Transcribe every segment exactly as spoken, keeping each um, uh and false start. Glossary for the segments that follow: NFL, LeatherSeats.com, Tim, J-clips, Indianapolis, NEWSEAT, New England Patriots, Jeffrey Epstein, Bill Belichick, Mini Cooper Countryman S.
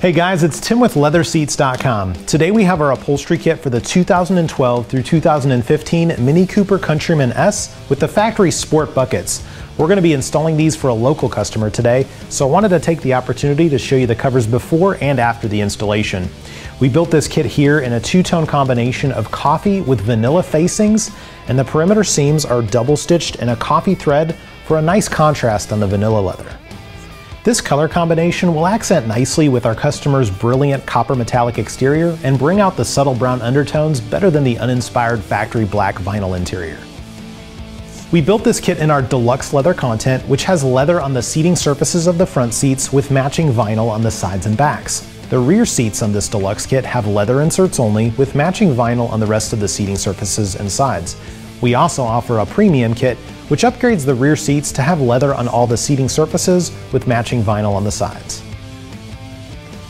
Hey guys, it's Tim with leather seats dot com. Today we have our upholstery kit for the two thousand twelve through two thousand fifteen Mini Cooper Countryman S with the factory sport buckets. We're going to be installing these for a local customer today, so I wanted to take the opportunity to show you the covers before and after the installation. We built this kit here in a two-tone combination of coffee with vanilla facings, and the perimeter seams are double-stitched in a coffee thread for a nice contrast on the vanilla leather. This color combination will accent nicely with our customer's brilliant copper metallic exterior and bring out the subtle brown undertones better than the uninspired factory black vinyl interior. We built this kit in our deluxe leather content, which has leather on the seating surfaces of the front seats with matching vinyl on the sides and backs. The rear seats on this deluxe kit have leather inserts only with matching vinyl on the rest of the seating surfaces and sides. We also offer a premium kit, which upgrades the rear seats to have leather on all the seating surfaces with matching vinyl on the sides.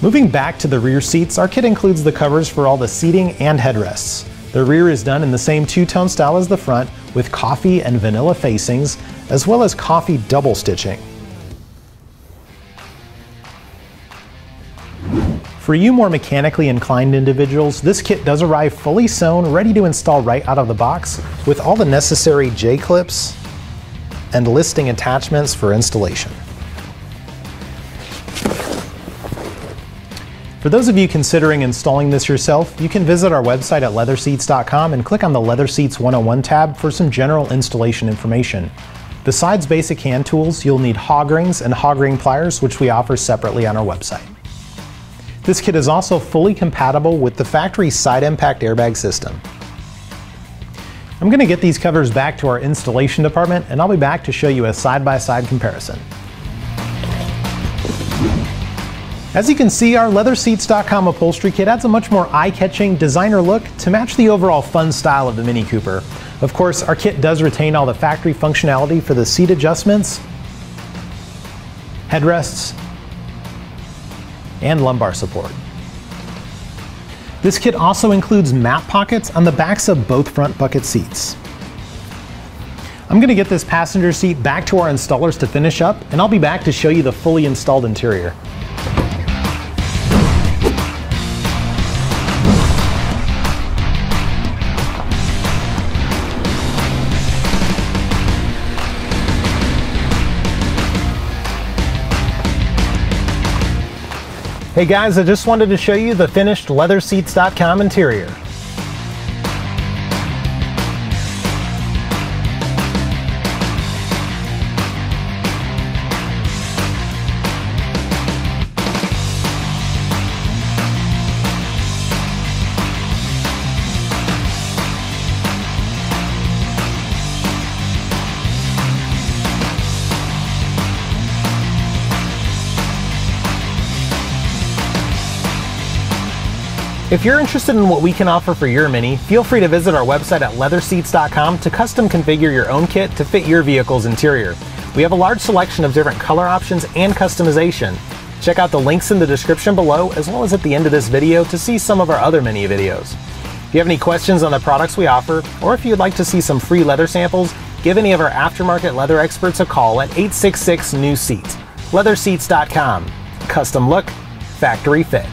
Moving back to the rear seats, our kit includes the covers for all the seating and headrests. The rear is done in the same two-tone style as the front, with coffee and vanilla facings, as well as coffee double stitching. For you more mechanically inclined individuals, this kit does arrive fully sewn, ready to install right out of the box with all the necessary J-clips and listing attachments for installation. For those of you considering installing this yourself, you can visit our website at leather seats dot com and click on the Leather Seats one oh one tab for some general installation information. Besides basic hand tools, you'll need hog rings and hog ring pliers, which we offer separately on our website. This kit is also fully compatible with the factory side impact airbag system. I'm going to get these covers back to our installation department, and I'll be back to show you a side-by-side comparison. As you can see, our leather seats dot com upholstery kit adds a much more eye-catching designer look to match the overall fun style of the Mini Cooper. Of course, our kit does retain all the factory functionality for the seat adjustments, headrests, and lumbar support. This kit also includes map pockets on the backs of both front bucket seats. I'm going to get this passenger seat back to our installers to finish up, and I'll be back to show you the fully installed interior. Hey guys, I just wanted to show you the finished leather seats dot com interior. If you're interested in what we can offer for your Mini, feel free to visit our website at leather seats dot com to custom configure your own kit to fit your vehicle's interior. We have a large selection of different color options and customization. Check out the links in the description below, as well as at the end of this video, to see some of our other Mini videos. If you have any questions on the products we offer, or if you'd like to see some free leather samples, give any of our aftermarket leather experts a call at eight six six new seat. leather seats dot com. Custom look, factory fit.